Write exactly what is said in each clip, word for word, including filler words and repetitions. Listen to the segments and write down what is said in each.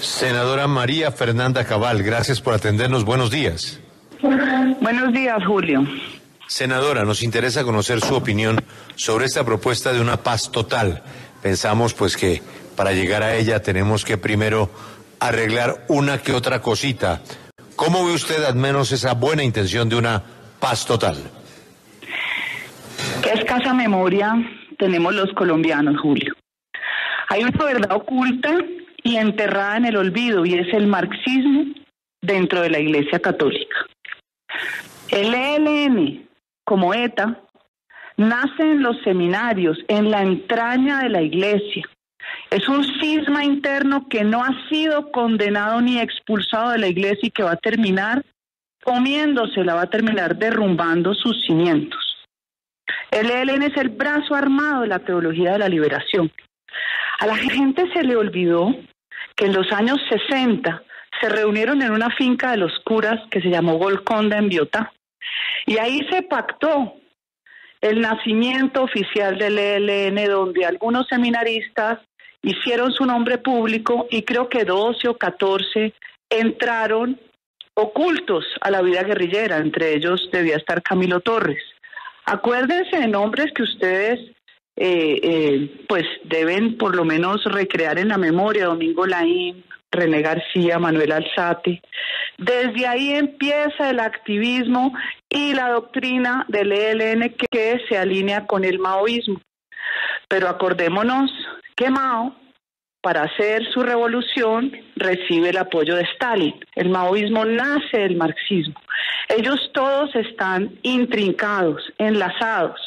Senadora María Fernanda Cabal, gracias por atendernos. Buenos días. Buenos días, Julio. Senadora, nos interesa conocer su opinión sobre esta propuesta de una paz total. Pensamos pues que para llegar a ella tenemos que primero arreglar una que otra cosita. ¿Cómo ve usted al menos esa buena intención de una paz total? Qué escasa memoria tenemos los colombianos, Julio. Hay una verdad oculta y enterrada en el olvido, y es el marxismo dentro de la Iglesia Católica. El E L N, como ETA, nace en los seminarios, en la entraña de la Iglesia. Es un cisma interno que no ha sido condenado ni expulsado de la Iglesia y que va a terminar comiéndosela, va a terminar derrumbando sus cimientos. El E L N es el brazo armado de la teología de la liberación. A la gente se le olvidó que en los años sesenta se reunieron en una finca de los curas que se llamó Golconda en Biotá, y ahí se pactó el nacimiento oficial del E L N, donde algunos seminaristas hicieron su nombre público y creo que doce o catorce entraron ocultos a la vida guerrillera, entre ellos debía estar Camilo Torres. Acuérdense de nombres que ustedes eh, eh, pues deben por lo menos recrear en la memoria: Domingo Laín, René García, Manuel Alzate. Desde ahí empieza el activismo y la doctrina del E L N que se alinea con el maoísmo. Pero acordémonos que Mao, para hacer su revolución, recibe el apoyo de Stalin. El maoísmo nace del marxismo. Ellos todos están intrincados, enlazados.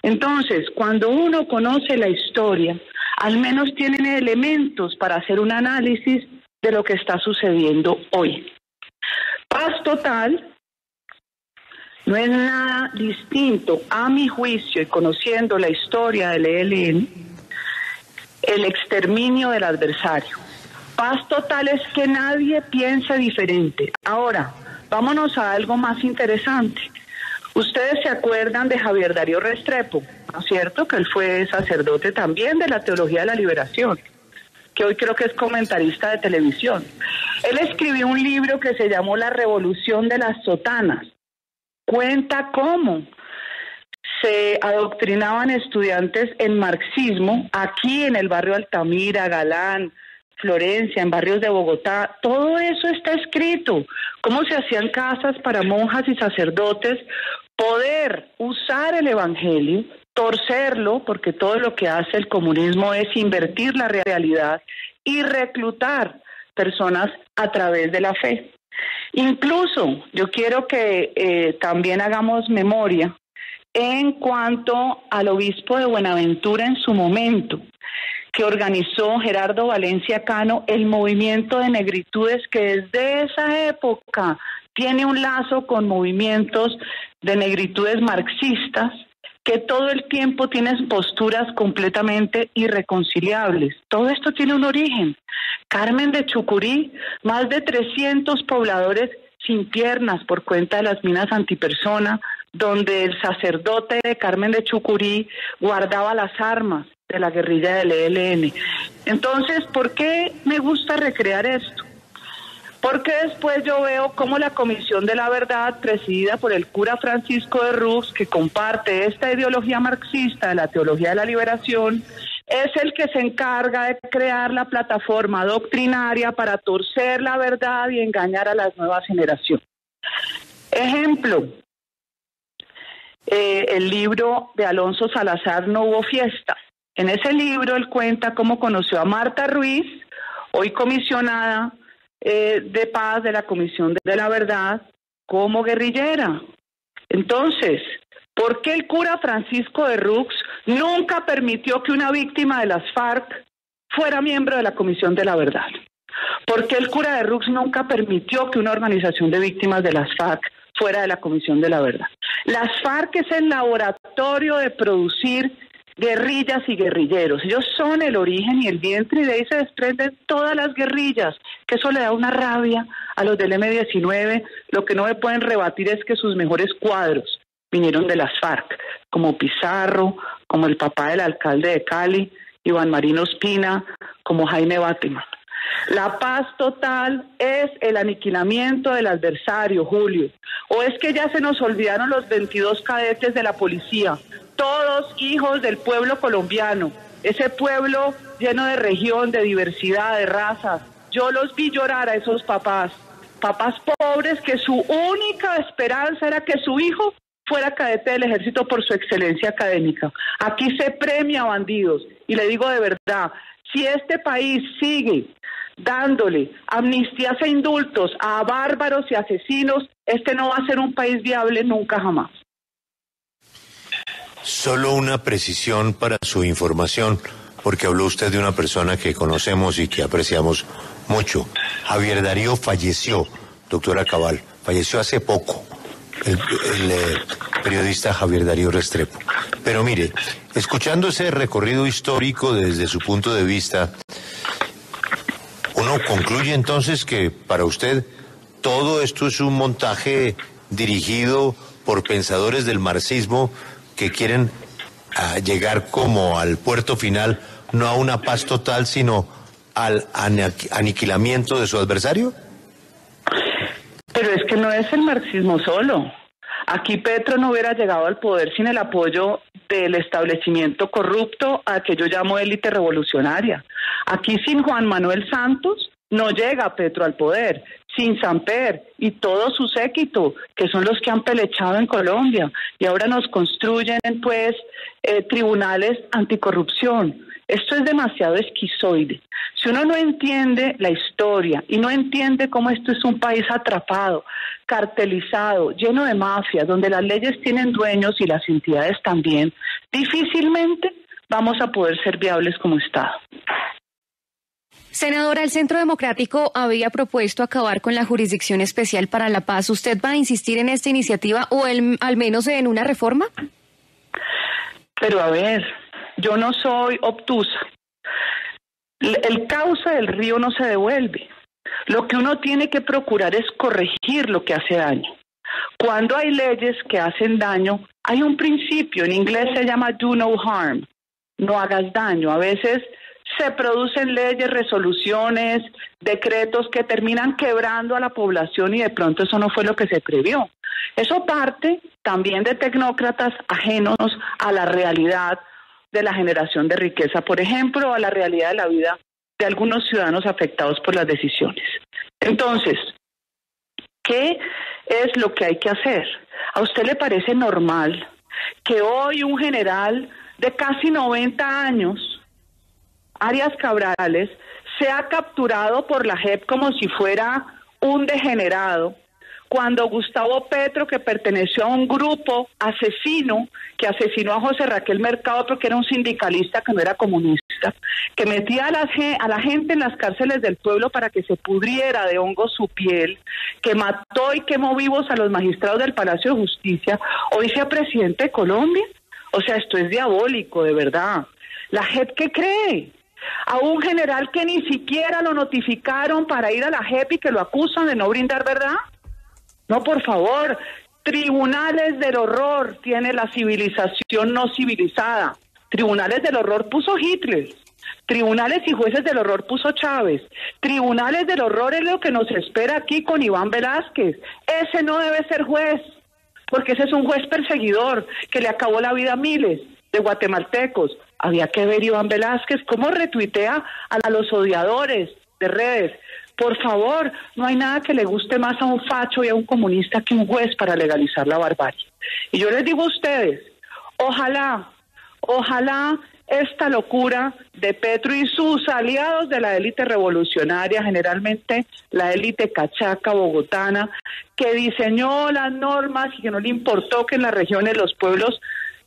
Entonces, cuando uno conoce la historia, al menos tienen elementos para hacer un análisis de lo que está sucediendo hoy. Paz total no es nada distinto, a mi juicio, y conociendo la historia del E L N, el exterminio del adversario. Paz total es que nadie piense diferente. Ahora, vámonos a algo más interesante. Ustedes se acuerdan de Javier Darío Restrepo, ¿no es cierto? Que él fue sacerdote también de la teología de la liberación, que hoy creo que es comentarista de televisión. Él escribió un libro que se llamó La Revolución de las Sotanas. Cuenta cómo se adoctrinaban estudiantes en marxismo aquí en el barrio Altamira, Galán, Florencia, en barrios de Bogotá. Todo eso está escrito. Cómo se hacían casas para monjas y sacerdotes, poder usar el evangelio, torcerlo, porque todo lo que hace el comunismo es invertir la realidad y reclutar personas a través de la fe. Incluso yo quiero que eh, también hagamos memoria en cuanto al obispo de Buenaventura en su momento, que organizó Gerardo Valencia Cano el movimiento de negritudes, que desde esa época tiene un lazo con movimientos de negritudes marxistas, que todo el tiempo tienen posturas completamente irreconciliables. Todo esto tiene un origen. Carmen de Chucurí, más de trescientos pobladores sin piernas por cuenta de las minas antipersona, donde el sacerdote de Carmen de Chucurí guardaba las armas de la guerrilla del E L N. Entonces, ¿por qué me gusta recrear esto? Porque después yo veo cómo la Comisión de la Verdad, presidida por el cura Francisco de Roux, que comparte esta ideología marxista de la teología de la liberación, es el que se encarga de crear la plataforma doctrinaria para torcer la verdad y engañar a las nuevas generaciones. Ejemplo, eh, el libro de Alonso Salazar, No Hubo Fiesta. En ese libro él cuenta cómo conoció a Marta Ruiz, hoy comisionada eh, de paz de la Comisión de la Verdad, como guerrillera. Entonces, ¿por qué el cura Francisco de Roux nunca permitió que una víctima de las FARC fuera miembro de la Comisión de la Verdad? ¿Por qué el cura de Roux nunca permitió que una organización de víctimas de las FARC fuera de la Comisión de la Verdad? Las FARC es el laboratorio de producir guerrillas y guerrilleros. Ellos son el origen y el vientre, y de ahí se desprenden todas las guerrillas, que eso le da una rabia a los del eme diecinueve. Lo que no me pueden rebatir es que sus mejores cuadros vinieron de las FARC, como Pizarro, como el papá del alcalde de Cali, Iván Marino Espina, como Jaime Bateman. La paz total es el aniquilamiento del adversario, Julio. ¿O es que ya se nos olvidaron los veintidós cadetes de la policía? Todos hijos del pueblo colombiano, ese pueblo lleno de región, de diversidad, de razas. Yo los vi llorar a esos papás, papás pobres que su única esperanza era que su hijo fuera cadete del ejército por su excelencia académica. Aquí se premia a bandidos, y le digo de verdad, si este país sigue dándole amnistías e indultos a bárbaros y asesinos, este no va a ser un país viable nunca jamás. Solo una precisión para su información, porque habló usted de una persona que conocemos y que apreciamos mucho. Javier Darío falleció, doctora Cabal, falleció hace poco, el, el eh, periodista Javier Darío Restrepo. Pero mire, escuchando ese recorrido histórico desde su punto de vista, uno concluye entonces que para usted todo esto es un montaje dirigido por pensadores del marxismo que quieren a llegar como al puerto final, no a una paz total, sino al aniquilamiento de su adversario. Pero es que no es el marxismo solo. Aquí Petro no hubiera llegado al poder sin el apoyo del establecimiento corrupto a que yo llamo élite revolucionaria. Aquí sin Juan Manuel Santos no llega Petro al poder, sin Samper y todo su séquito, que son los que han pelechado en Colombia, y ahora nos construyen pues eh, tribunales anticorrupción. Esto es demasiado esquizoide. Si uno no entiende la historia y no entiende cómo esto es un país atrapado, cartelizado, lleno de mafias, donde las leyes tienen dueños y las entidades también, difícilmente vamos a poder ser viables como Estado. Senadora, el Centro Democrático había propuesto acabar con la Jurisdicción Especial para la Paz. ¿Usted va a insistir en esta iniciativa o el, al menos en una reforma? Pero a ver, yo no soy obtusa. El, el cauce del río no se devuelve. Lo que uno tiene que procurar es corregir lo que hace daño. Cuando hay leyes que hacen daño, hay un principio, en inglés se llama do no harm, no hagas daño. A veces se producen leyes, resoluciones, decretos que terminan quebrando a la población y de pronto eso no fue lo que se previó. Eso parte también de tecnócratas ajenos a la realidad de la generación de riqueza, por ejemplo, a la realidad de la vida de algunos ciudadanos afectados por las decisiones. Entonces, ¿qué es lo que hay que hacer? ¿A usted le parece normal que hoy un general de casi noventa años, Arias Cabrales, sea capturado por la J E P como si fuera un degenerado, cuando Gustavo Petro, que perteneció a un grupo asesino, que asesinó a José Raquel Mercado porque era un sindicalista que no era comunista, que metía a la, a la gente en las cárceles del pueblo para que se pudriera de hongo su piel, que mató y quemó vivos a los magistrados del Palacio de Justicia, hoy sea presidente de Colombia? O sea, esto es diabólico, de verdad. ¿La J E P qué cree? A un general que ni siquiera lo notificaron para ir a la J E P y que lo acusan de no brindar verdad. No, por favor, tribunales del horror tiene la civilización no civilizada. Tribunales del horror puso Hitler, tribunales y jueces del horror puso Chávez, tribunales del horror es lo que nos espera aquí con Iván Velásquez. Ese no debe ser juez, porque ese es un juez perseguidor que le acabó la vida a miles de guatemaltecos. Había que ver Iván Velásquez cómo retuitea a los odiadores de redes. Por favor, no hay nada que le guste más a un facho y a un comunista que un juez para legalizar la barbarie. Y yo les digo a ustedes, ojalá, ojalá esta locura de Petro y sus aliados de la élite revolucionaria, generalmente la élite cachaca bogotana, que diseñó las normas y que no le importó que en las regiones los pueblos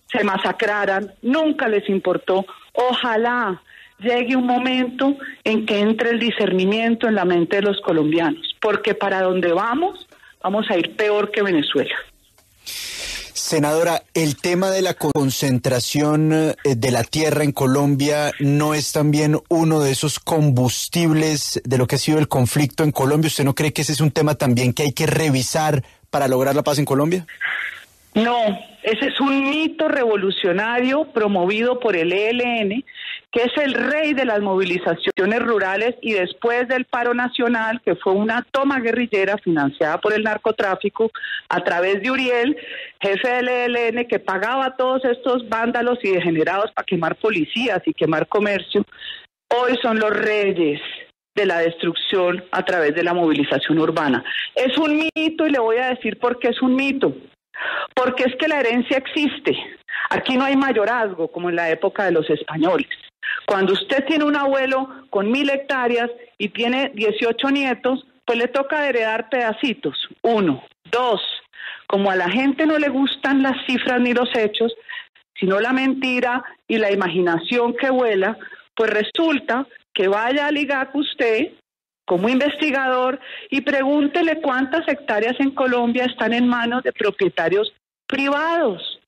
se masacraran, nunca les importó. Ojalá llegue un momento en que entre el discernimiento en la mente de los colombianos, porque para donde vamos, vamos a ir peor que Venezuela. Senadora, ¿el tema de la concentración de la tierra en Colombia no es también uno de esos combustibles de lo que ha sido el conflicto en Colombia? ¿Usted no cree que ese es un tema también que hay que revisar para lograr la paz en Colombia? No, ese es un mito revolucionario promovido por el E L N que es el rey de las movilizaciones rurales y después del paro nacional, que fue una toma guerrillera financiada por el narcotráfico a través de Uriel, jefe del E L N, que pagaba a todos estos vándalos y degenerados para quemar policías y quemar comercio, hoy son los reyes de la destrucción a través de la movilización urbana. Es un mito, y le voy a decir por qué es un mito. Porque es que la herencia existe. Aquí no hay mayorazgo como en la época de los españoles. Cuando usted tiene un abuelo con mil hectáreas y tiene dieciocho nietos, pues le toca heredar pedacitos. Uno. Dos. Como a la gente no le gustan las cifras ni los hechos, sino la mentira y la imaginación que vuela, pues resulta que vaya al I G A C usted como investigador y pregúntele cuántas hectáreas en Colombia están en manos de propietarios privados.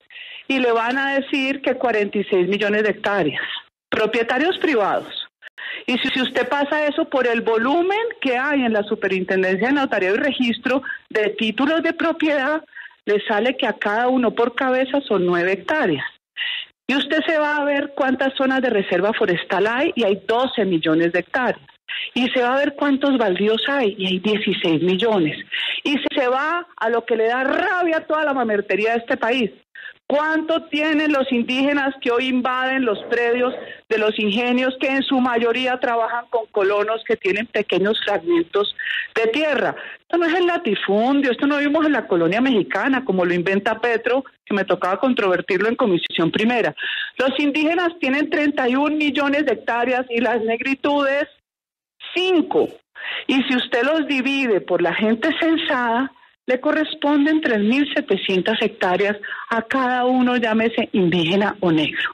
Y le van a decir que cuarenta y seis millones de hectáreas, propietarios privados. Y si, si usted pasa eso por el volumen que hay en la Superintendencia de Notariado y Registro de títulos de propiedad, le sale que a cada uno por cabeza son nueve hectáreas. Y usted se va a ver cuántas zonas de reserva forestal hay, y hay doce millones de hectáreas. Y se va a ver cuántos baldíos hay, y hay dieciséis millones. Y se va a lo que le da rabia a toda la mamertería de este país. ¿Cuánto tienen los indígenas que hoy invaden los predios de los ingenios, que en su mayoría trabajan con colonos que tienen pequeños fragmentos de tierra? Esto no es el latifundio, esto no vimos en la colonia mexicana, como lo inventa Petro, que me tocaba controvertirlo en Comisión Primera. Los indígenas tienen treinta y un millones de hectáreas y las negritudes, cinco. Y si usted los divide por la gente censada, le corresponden tres mil setecientas hectáreas a cada uno, llámese indígena o negro.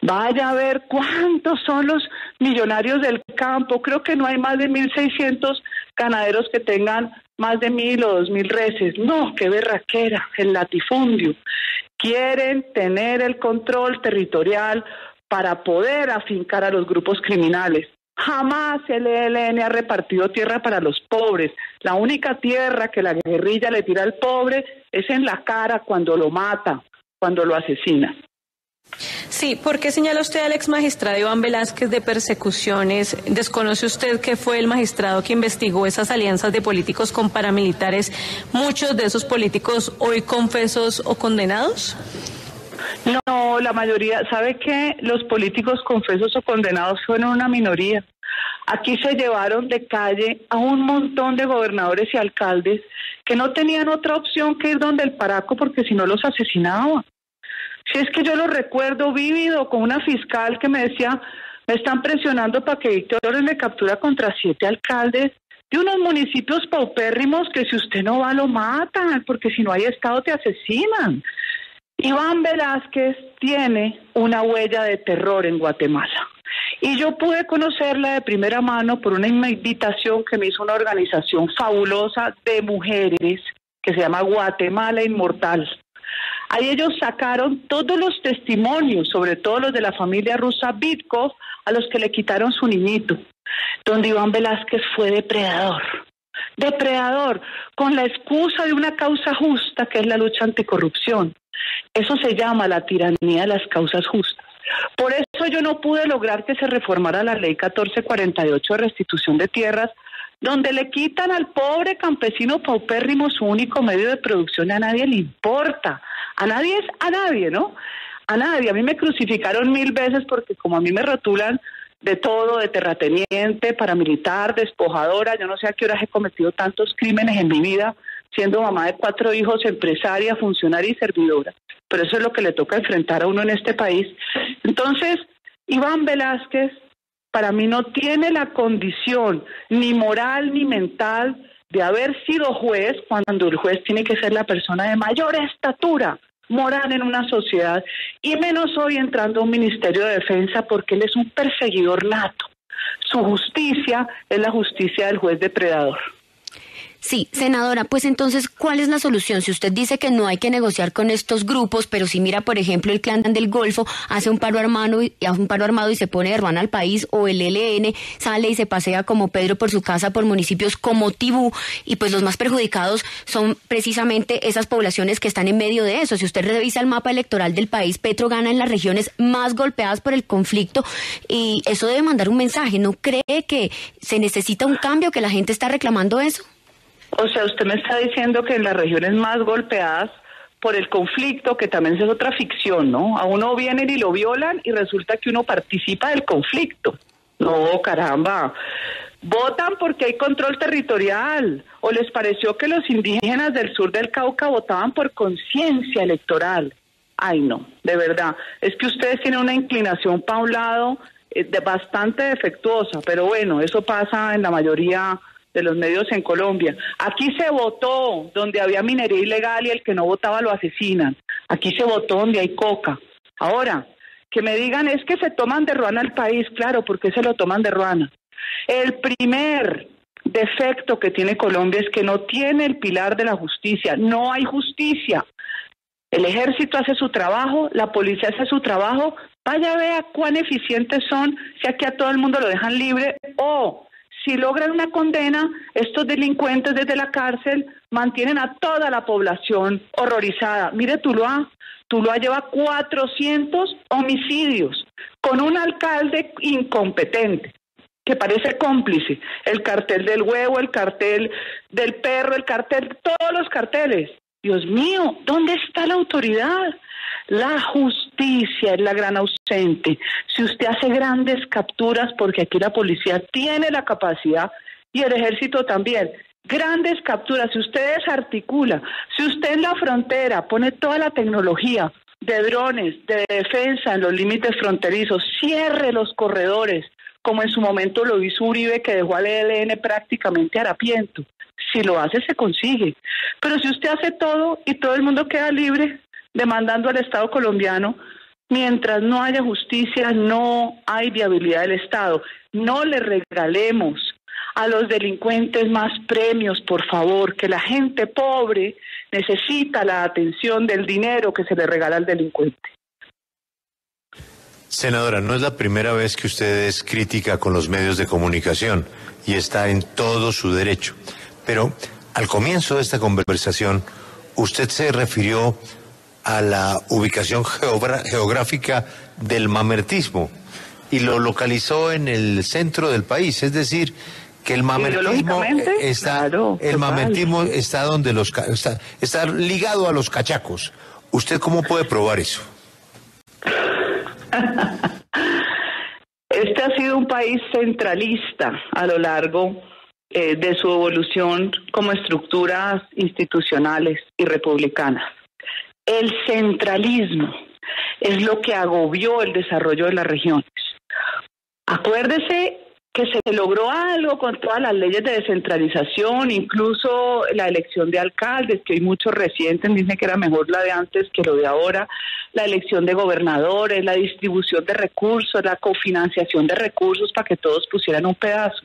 Vaya a ver cuántos son los millonarios del campo. Creo que no hay más de mil seiscientos ganaderos que tengan más de mil o dos mil reses. No, qué berraquera, el latifundio. Quieren tener el control territorial para poder afincar a los grupos criminales. Jamás el E L N ha repartido tierra para los pobres. La única tierra que la guerrilla le tira al pobre es en la cara cuando lo mata, cuando lo asesina. Sí, ¿por qué señala usted al ex magistrado Iván Velásquez de persecuciones? ¿Desconoce usted que fue el magistrado que investigó esas alianzas de políticos con paramilitares? ¿Muchos de esos políticos hoy confesos o condenados? No, la mayoría. ¿Sabe qué? Los políticos confesos o condenados fueron una minoría. Aquí se llevaron de calle a un montón de gobernadores y alcaldes que no tenían otra opción que ir donde el paraco, porque si no los asesinaba. Si es que yo lo recuerdo vívido con una fiscal que me decía, me están presionando para que Víctor le captura contra siete alcaldes de unos municipios paupérrimos que si usted no va lo matan, porque si no hay Estado te asesinan. Iván Velásquez tiene una huella de terror en Guatemala y yo pude conocerla de primera mano por una invitación que me hizo una organización fabulosa de mujeres que se llama Guatemala Inmortal. Ahí ellos sacaron todos los testimonios, sobre todo los de la familia rusa Vitkov, a los que le quitaron su niñito, donde Iván Velásquez fue depredador. Depredador, con la excusa de una causa justa que es la lucha anticorrupción. Eso se llama la tiranía de las causas justas. Por eso yo no pude lograr que se reformara la ley catorce cuarenta y ocho de restitución de tierras, donde le quitan al pobre campesino paupérrimo su único medio de producción. A nadie le importa, a nadie es a nadie, ¿no? A nadie. A mí me crucificaron mil veces porque como a mí me rotulan de todo, de terrateniente, paramilitar, despojadora, yo no sé a qué horas he cometido tantos crímenes en mi vida, siendo mamá de cuatro hijos, empresaria, funcionaria y servidora. Pero eso es lo que le toca enfrentar a uno en este país. Entonces, Iván Velásquez, para mí no tiene la condición ni moral ni mental de haber sido juez, cuando el juez tiene que ser la persona de mayor estatura moral en una sociedad, y menos hoy entrando a un ministerio de defensa, porque él es un perseguidor nato. Su justicia es la justicia del juez depredador. Sí, senadora, pues entonces, ¿cuál es la solución? Si usted dice que no hay que negociar con estos grupos, pero si mira, por ejemplo, el Clan del Golfo hace un paro armado y, hace un paro armado y se pone de ruana al país, o el E L N sale y se pasea como Pedro por su casa, por municipios como Tibú, y pues los más perjudicados son precisamente esas poblaciones que están en medio de eso. Si usted revisa el mapa electoral del país, Petro gana en las regiones más golpeadas por el conflicto, y eso debe mandar un mensaje. ¿No cree que se necesita un cambio, que la gente está reclamando eso? O sea, usted me está diciendo que en las regiones más golpeadas por el conflicto, que también es otra ficción, ¿no? A uno vienen y lo violan y resulta que uno participa del conflicto. No, caramba. Votan porque hay control territorial. ¿O les pareció que los indígenas del sur del Cauca votaban por conciencia electoral? Ay, no, de verdad. Es que ustedes tienen una inclinación para un lado eh, de bastante defectuosa, pero bueno, eso pasa en la mayoría de los medios en Colombia. Aquí se votó donde había minería ilegal y el que no votaba lo asesinan. Aquí se votó donde hay coca. Ahora, que me digan es que se toman de ruana al país, claro, ¿por qué se lo toman de ruana? El primer defecto que tiene Colombia es que no tiene el pilar de la justicia, no hay justicia. El ejército hace su trabajo, la policía hace su trabajo, vaya vea cuán eficientes son, si aquí a todo el mundo lo dejan libre o... si logran una condena, estos delincuentes desde la cárcel mantienen a toda la población horrorizada. Mire Tuluá, Tuluá lleva cuatrocientos homicidios con un alcalde incompetente, que parece cómplice. El cartel del huevo, el cartel del perro, el cartel, todos los carteles. Dios mío, ¿dónde está la autoridad? La justicia es la gran ausente. Si usted hace grandes capturas, porque aquí la policía tiene la capacidad y el ejército también, grandes capturas, si usted desarticula, si usted en la frontera pone toda la tecnología de drones, de defensa en los límites fronterizos, cierre los corredores, como en su momento lo hizo Uribe, que dejó al E L N prácticamente harapiento. Si lo hace, se consigue. Pero si usted hace todo y todo el mundo queda libre, demandando al Estado colombiano, mientras no haya justicia, no hay viabilidad del Estado. No le regalemos a los delincuentes más premios, por favor, que la gente pobre necesita la atención del dinero que se le regala al delincuente. Senadora, no es la primera vez que usted es crítica con los medios de comunicación y está en todo su derecho. Pero al comienzo de esta conversación, usted se refirió a la ubicación geográfica del mamertismo y lo localizó en el centro del país, es decir, que el mamertismo está, claro, el mamertismo está donde los está, está ligado a los cachacos. ¿Usted cómo puede probar eso? Este ha sido un país centralista a lo largo eh, de su evolución como estructuras institucionales y republicanas. El centralismo es lo que agobió el desarrollo de las regiones. Acuérdese que se logró algo con todas las leyes de descentralización, incluso la elección de alcaldes, que hay muchos residentes dicen que era mejor la de antes que lo de ahora, la elección de gobernadores, la distribución de recursos, la cofinanciación de recursos para que todos pusieran un pedazo.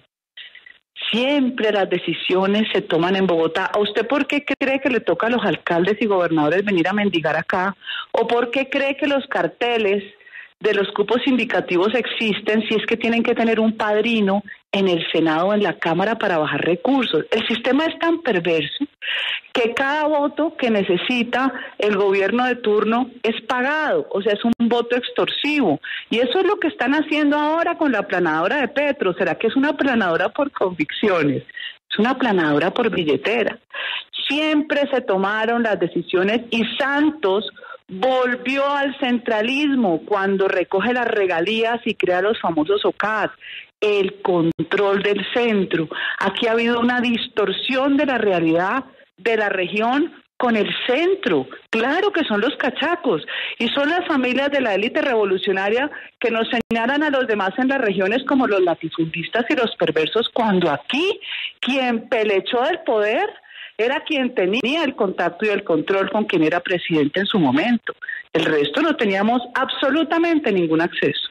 Siempre las decisiones se toman en Bogotá. ¿A usted por qué cree que le toca a los alcaldes y gobernadores venir a mendigar acá? ¿O por qué cree que los carteles de los cupos sindicativos existen si es que tienen que tener un padrino en el Senado o en la Cámara para bajar recursos? El sistema es tan perverso que cada voto que necesita el gobierno de turno es pagado, o sea, es un voto extorsivo. Y eso es lo que están haciendo ahora con la aplanadora de Petro. ¿Será que es una aplanadora por convicciones? Es una aplanadora por billetera. Siempre se tomaron las decisiones y Santos volvió al centralismo cuando recoge las regalías y crea los famosos O C A S, el control del centro. Aquí ha habido una distorsión de la realidad de la región con el centro. Claro que son los cachacos y son las familias de la élite revolucionaria que nos señalan a los demás en las regiones como los latifundistas y los perversos, cuando aquí quien pelechó del poder era quien tenía el contacto y el control con quien era presidente en su momento. El resto no teníamos absolutamente ningún acceso.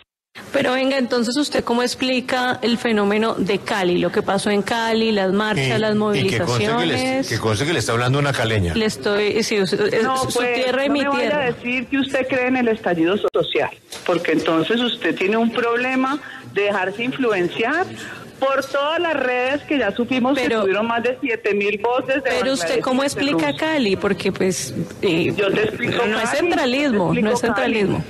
Pero venga, entonces usted cómo explica el fenómeno de Cali, lo que pasó en Cali, las marchas, y, las movilizaciones. Y que conste que, que le está hablando una caleña. Le estoy, sí, es, no, su pues, tierra y no mi me tierra. Vaya a decir que usted cree en el estallido social, porque entonces usted tiene un problema de dejarse influenciar por todas las redes que ya supimos pero, que tuvieron más de siete mil voces. De pero usted cómo explica Roux. Cali, porque pues eh, yo te explico no, Cali, es centralismo, te explico no es centralismo, no es centralismo.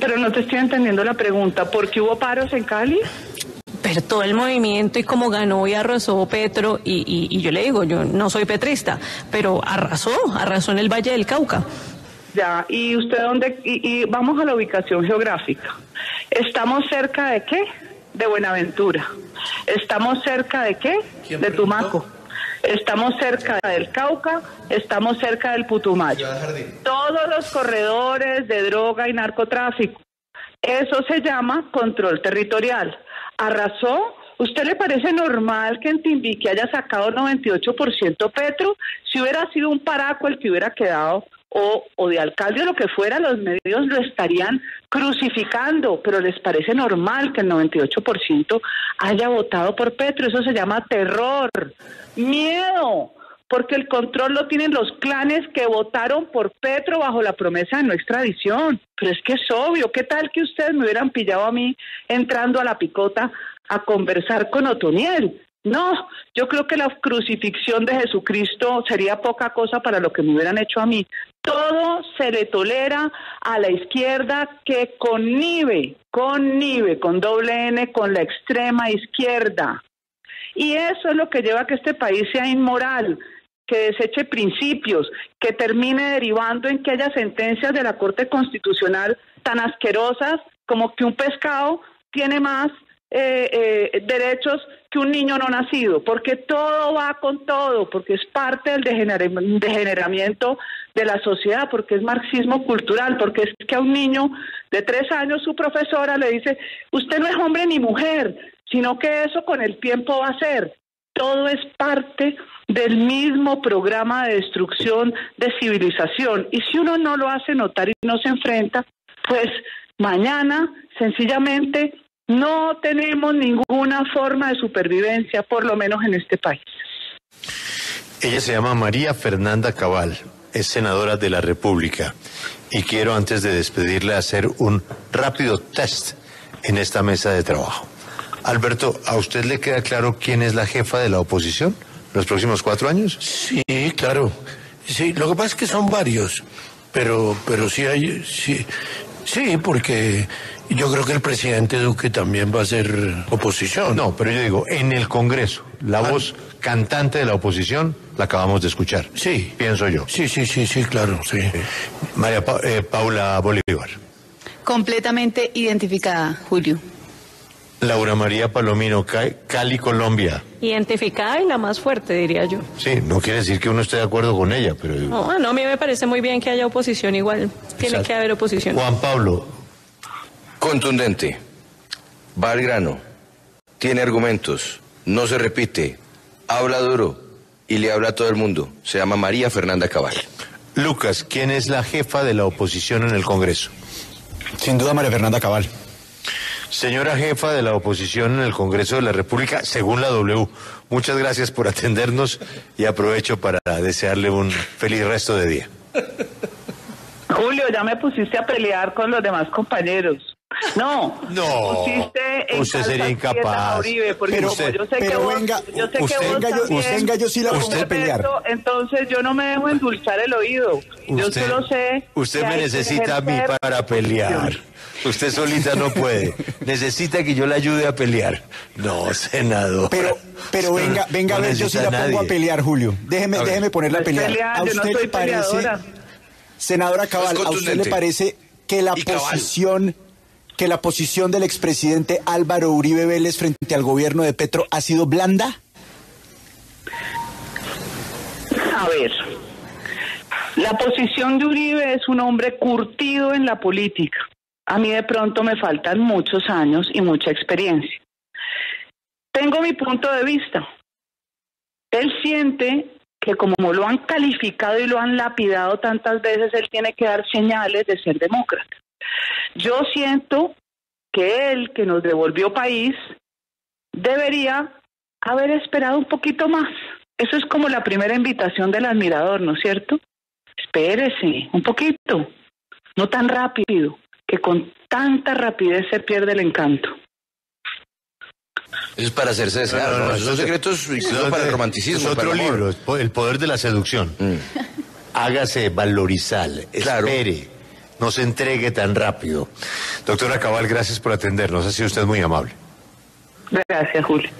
Pero no te estoy entendiendo la pregunta, ¿por qué hubo paros en Cali? Pero todo el movimiento y como ganó y arrasó Petro, y, y, y yo le digo, yo no soy petrista, pero arrasó, arrasó en el Valle del Cauca. Ya, ¿y usted dónde? Y, y vamos a la ubicación geográfica. ¿Estamos cerca de qué? De Buenaventura. ¿Estamos cerca de qué? De Tumaco. Estamos cerca del Cauca, estamos cerca del Putumayo. Todos los corredores de droga y narcotráfico. Eso se llama control territorial. Arrasó. ¿Usted le parece normal que en Timbiquí haya sacado noventa y ocho por ciento Petro? Si hubiera sido un paraco el que hubiera quedado, o, o de alcalde o lo que fuera, los medios lo estarían crucificando. Pero ¿les parece normal que el noventa y ocho por ciento haya votado por Petro? Eso se llama terror, miedo, porque el control lo tienen los clanes que votaron por Petro bajo la promesa de no extradición. Pero es que es obvio, ¿qué tal que ustedes me hubieran pillado a mí entrando a la picota a conversar con Otoniel? No, yo creo que la crucifixión de Jesucristo sería poca cosa para lo que me hubieran hecho a mí. Todo se le tolera a la izquierda que connive, connive, con doble N, con la extrema izquierda. Y eso es lo que lleva a que este país sea inmoral, que deseche principios, que termine derivando en que haya sentencias de la Corte Constitucional tan asquerosas como que un pescado tiene más Eh, eh, derechos que un niño no nacido, porque todo va con todo, porque es parte del degeneramiento de la sociedad, porque es marxismo cultural, porque es que a un niño de tres años su profesora le dice, usted no es hombre ni mujer, sino que eso con el tiempo va a ser. Todo es parte del mismo programa de destrucción de civilización, y si uno no lo hace notar y no se enfrenta, pues mañana sencillamente no tenemos ninguna forma de supervivencia, por lo menos en este país. Ella se llama María Fernanda Cabal, es senadora de la República. Y quiero, antes de despedirla, hacer un rápido test en esta mesa de trabajo. Alberto, ¿a usted le queda claro quién es la jefa de la oposición los próximos cuatro años? Sí, claro. Sí, lo que pasa es que son varios, pero, pero sí hay... Sí. Sí, porque yo creo que el presidente Duque también va a ser oposición. No, pero yo digo, en el Congreso, la ah. voz cantante de la oposición la acabamos de escuchar. Sí. Pienso yo. Sí, sí, sí, sí, claro, sí. sí. María pa eh, Paula Bolívar. Completamente identificada, Julio. Laura María Palomino, Cali, Colombia. Identificada y la más fuerte, diría yo. Sí, no quiere decir que uno esté de acuerdo con ella, pero... No, no, a mí me parece muy bien que haya oposición igual. Exacto. Tiene que haber oposición. Juan Pablo. Contundente. Va al grano. Tiene argumentos. No se repite. Habla duro. Y le habla a todo el mundo. Se llama María Fernanda Cabal. Lucas, ¿quién es la jefa de la oposición en el Congreso? Sin duda María Fernanda Cabal. Señora jefa de la oposición en el Congreso de la República, según la W, muchas gracias por atendernos y aprovecho para desearle un feliz resto de día. Julio, ya me pusiste a pelear con los demás compañeros. No, no, en usted sería incapaz. Uribe, pero usted, yo sé pero que vos, venga, yo sé usted, que venga, yo, usted, venga, yo sí la voy a pelear. Entonces yo no me dejo endulzar el oído. Usted, yo solo sé. Usted me necesita a mí para pelear. Usted solita no puede. Necesita que yo la ayude a pelear. No, senador. Pero, pero venga, venga no a ver, yo sí la nadie. pongo a pelear, Julio. Déjeme, a déjeme ponerla a pelear. Pelea, a usted yo no estoy le parece, peleadora. Senadora Cabal, ¿a usted le parece que la posición? ¿Que la posición del expresidente Álvaro Uribe Vélez frente al gobierno de Petro ha sido blanda? A ver, la posición de Uribe es un hombre curtido en la política. A mí de pronto me faltan muchos años y mucha experiencia. Tengo mi punto de vista. Él siente que como lo han calificado y lo han lapidado tantas veces, él tiene que dar señales de ser demócrata. Yo siento que él, que nos devolvió país, debería haber esperado un poquito más. Eso es como la primera invitación del admirador, ¿no es cierto? Espérese un poquito, no tan rápido, que con tanta rapidez se pierde el encanto. Eso es para hacerse desear, no, no, no, esos secretos incluso para el romanticismo. Es otro para el libro, amor. El poder de la seducción. Mm. Hágase valorizar, claro. Espere, no se entregue tan rápido. Doctora Cabal, gracias por atendernos, ha sido usted muy amable. Gracias, Julio.